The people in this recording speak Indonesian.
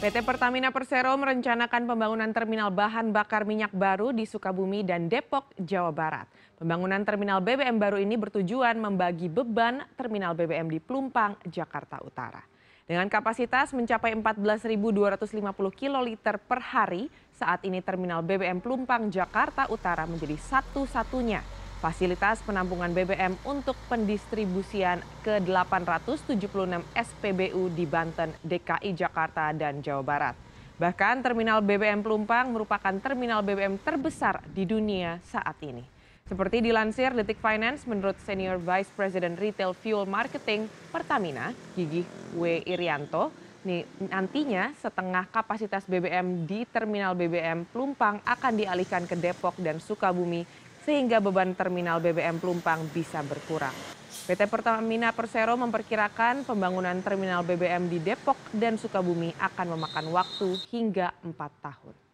PT Pertamina Persero merencanakan pembangunan terminal bahan bakar minyak baru di Sukabumi dan Depok, Jawa Barat. Pembangunan terminal BBM baru ini bertujuan membagi beban terminal BBM di Plumpang, Jakarta Utara. Dengan kapasitas mencapai 14.250 kiloliter per hari, saat ini terminal BBM Plumpang, Jakarta Utara menjadi satu-satunya fasilitas penampungan BBM untuk pendistribusian ke 876 SPBU di Banten, DKI Jakarta, dan Jawa Barat. Bahkan terminal BBM Plumpang merupakan terminal BBM terbesar di dunia saat ini. Seperti dilansir Detik Finance, menurut Senior Vice President Retail Fuel Marketing Pertamina, Gigi W. Irianto, nantinya setengah kapasitas BBM di terminal BBM Plumpang akan dialihkan ke Depok dan Sukabumi sehingga beban terminal BBM Plumpang bisa berkurang. PT Pertamina Persero memperkirakan pembangunan terminal BBM di Depok dan Sukabumi akan memakan waktu hingga 4 tahun.